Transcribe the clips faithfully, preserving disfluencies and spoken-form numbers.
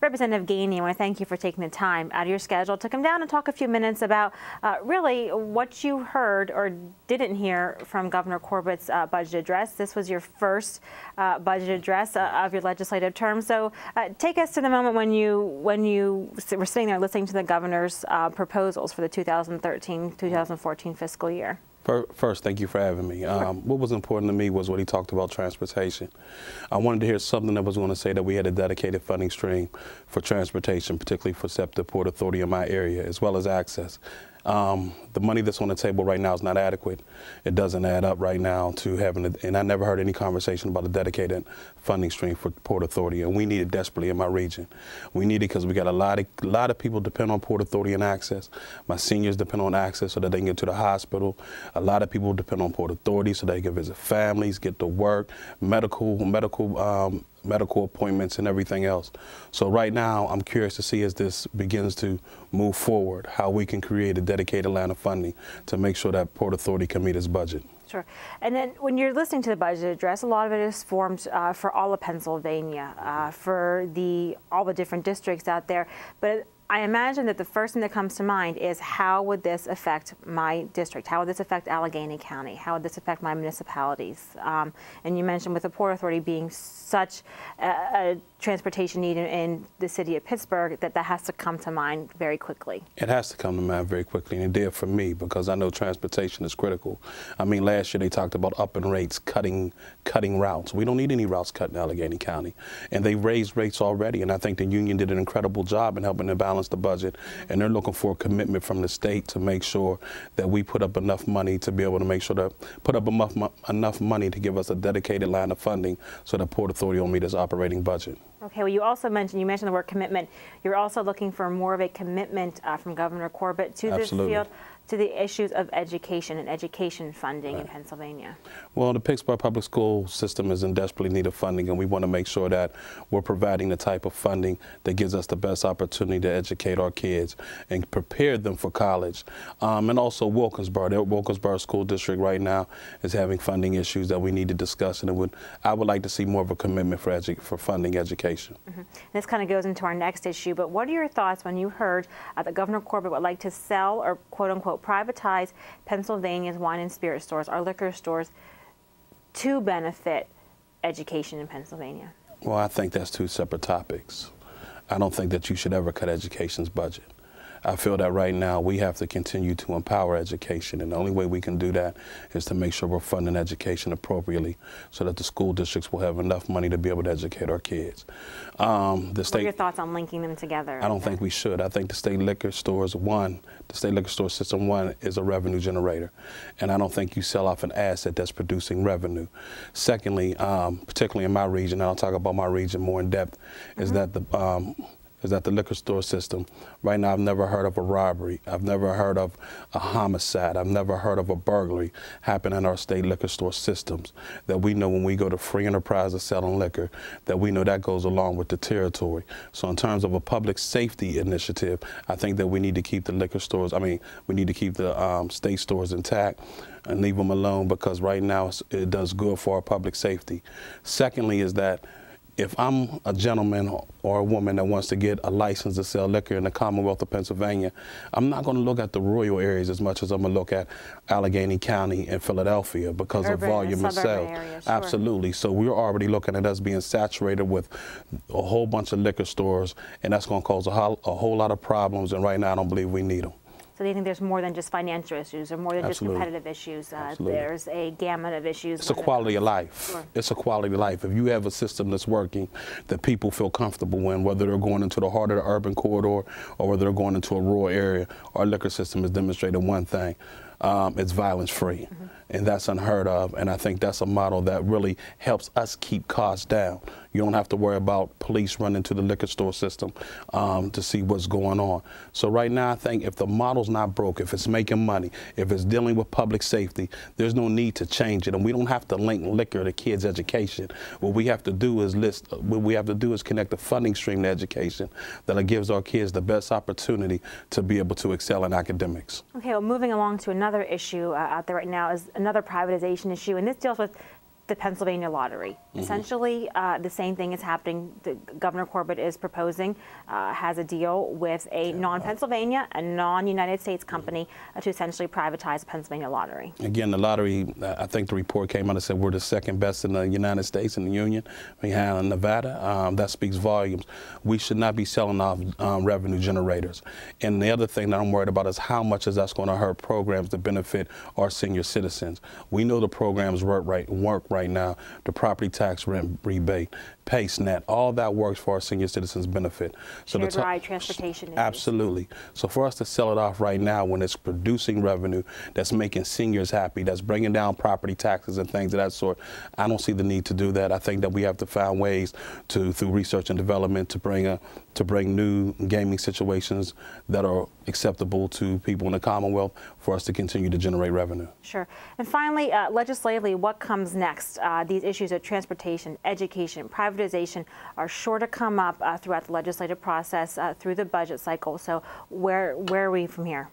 Representative Gainey, I want to thank you for taking the time out of your schedule to come down and talk a few minutes about uh, really what you heard or didn't hear from Governor Corbett's uh, budget address. This was your first uh, budget address uh, of your legislative term. So uh, take us to the moment when you when you were sitting there listening to the governor's uh, proposals for the two thousand thirteen two thousand fourteen fiscal year. First, thank you for having me. Um, what was important to me was what he talked about transportation. I wanted to hear something that was going to say that we had a dedicated funding stream for transportation, particularly for SEPTA, Port Authority in my area, as well as access. Um, the money that's on the table right now is not adequate. It doesn't add up right now to having, a, and I never heard any conversation about a dedicated funding stream for Port Authority, and we need it desperately in my region. We need it because we got a lot of, lot of people depend on Port Authority and access. My seniors depend on access so that they can get to the hospital. A lot of people depend on Port Authority so they can visit families, get to work, medical, medical, um, medical appointments and everything else. So right now, I'm curious to see as this begins to move forward, how we can create a dedicated line of funding to make sure that Port Authority can meet its budget. Sure. And then when you're listening to the budget address, a lot of it is formed uh, for all of Pennsylvania, uh, for the all the different districts out there. But I imagine that the first thing that comes to mind is, how would this affect my district? How would this affect Allegheny County? How would this affect my municipalities? Um, and you mentioned with the Port Authority being such a, a transportation need in, in the city of Pittsburgh, that that has to come to mind very quickly. It has to come to mind very quickly, and it did for me, because I know transportation is critical. I mean, last year they talked about upping rates, cutting, cutting routes. We don't need any routes cut in Allegheny County. And they raised rates already, and I think the union did an incredible job in helping to balance the budget, and they're looking for a commitment from the state to make sure that we put up enough money to be able to make sure to put up enough, enough money to give us a dedicated line of funding so that Port Authority will meet its operating budget. Okay, well, you also mentioned, you mentioned the word commitment. You're also looking for more of a commitment uh, from Governor Corbett to this Absolutely. field, to the issues of education and education funding right. in Pennsylvania. Well, the Pittsburgh Public School System is in desperately need of funding, and we want to make sure that we're providing the type of funding that gives us the best opportunity to educate our kids and prepare them for college. Um, and also Wilkinsburg, the Wilkinsburg School District right now is having funding issues that we need to discuss, and it would, I would like to see more of a commitment for, edu for funding education. Mm-hmm. This kind of goes into our next issue, but what are your thoughts when you heard uh, that Governor Corbett would like to sell or quote-unquote privatize Pennsylvania's wine and spirit stores, our liquor stores, to benefit education in Pennsylvania? Well, I think that's two separate topics. I don't think that you should ever cut education's budget. I feel that right now we have to continue to empower education, and the only way we can do that is to make sure we're funding education appropriately so that the school districts will have enough money to be able to educate our kids. Um, the state, what are your thoughts on linking them together? I don't think we should. I think the state liquor stores, one, the state liquor store system, one, is a revenue generator, and I don't think you sell off an asset that's producing revenue. Secondly, um, particularly in my region, and I'll talk about my region more in depth, mm-hmm. is that the um, is that the liquor store system. Right now, I've never heard of a robbery. I've never heard of a homicide. I've never heard of a burglary happen in our state liquor store systems. That we know when we go to free enterprise of selling liquor, that we know that goes along with the territory. So in terms of a public safety initiative, I think that we need to keep the liquor stores, I mean, we need to keep the um, state stores intact and leave them alone, because right now it does good for our public safety. Secondly is that if I'm a gentleman or a woman that wants to get a license to sell liquor in the Commonwealth of Pennsylvania, I'm not going to look at the rural areas as much as I'm going to look at Allegheny County and Philadelphia because urban of volume and sales. Area, sure. Absolutely. So we're already looking at us being saturated with a whole bunch of liquor stores, and that's going to cause a whole, a whole lot of problems, and right now I don't believe we need them. So do you think there's more than just financial issues or more than Absolutely. just competitive issues? Uh, there's a gamut of issues. It's a quality of life. Sure. It's a quality of life. If you have a system that's working that people feel comfortable in, whether they're going into the heart of the urban corridor or whether they're going into a rural area, our liquor system has demonstrated one thing. Um, it's violence-free, mm-hmm. and that's unheard of, and I think that's a model that really helps us keep costs down. You don't have to worry about police running to the liquor store system um, to see what's going on. So right now, I think if the model's not broke, if it's making money, if it's dealing with public safety, there's no need to change it, and we don't have to link liquor to kids' education. What we have to do is list. What we have to do is connect the funding stream to education that gives our kids the best opportunity to be able to excel in academics. Okay, well, moving along to another. Another issue uh, out there right now is another privatization issue, and this deals with the Pennsylvania Lottery. Mm-hmm. Essentially, uh, the same thing is happening. The Governor Corbett is proposing, uh, has a deal with a non-Pennsylvania, a non-United States company mm-hmm. to essentially privatize Pennsylvania Lottery. Again, the lottery, I think the report came out and said we're the second best in the United States, in the Union, behind Nevada. Um, that speaks volumes. We should not be selling off um, revenue generators. And the other thing that I'm worried about is how much is that's going to hurt programs that benefit our senior citizens. We know the programs work right, work right now, the property tax rent rebate, PaceNet, all that works for our senior citizens' benefit. So shared the ride, transportation. Absolutely. So for us to sell it off right now when it's producing revenue that's making seniors happy, that's bringing down property taxes and things of that sort, I don't see the need to do that. I think that we have to find ways to, through research and development, to bring a, to bring new gaming situations that are acceptable to people in the Commonwealth for us to continue to generate revenue. Sure. And finally, uh, legislatively, what comes next? Uh, these issues of transportation, education, privatization are sure to come up uh, throughout the legislative process, uh, through the budget cycle. So where, where are we from here?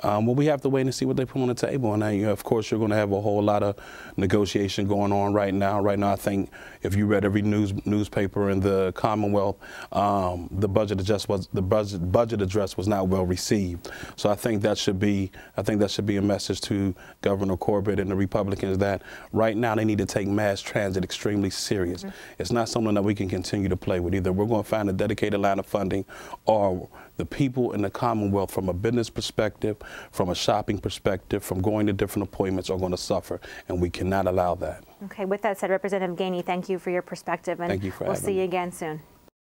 Um, well, we have to wait and see what they put on the table. And I, you know, of course, you're going to have a whole lot of negotiation going on right now. Right now, I think if you read every news newspaper in the Commonwealth, um, the budget adjust was the budget budget address was not well received. So I think that should be I think that should be a message to Governor Corbett and the Republicans that right now they need to take mass transit extremely serious. Mm-hmm. It's not something that we can continue to play with either. We're going to find a dedicated line of funding, or the people in the Commonwealth, from a business perspective, from a shopping perspective, from going to different appointments, are going to suffer, and we cannot allow that. Okay. With that said, Representative Gainey, thank you for your perspective, and thank you for having me. We'll see you again soon.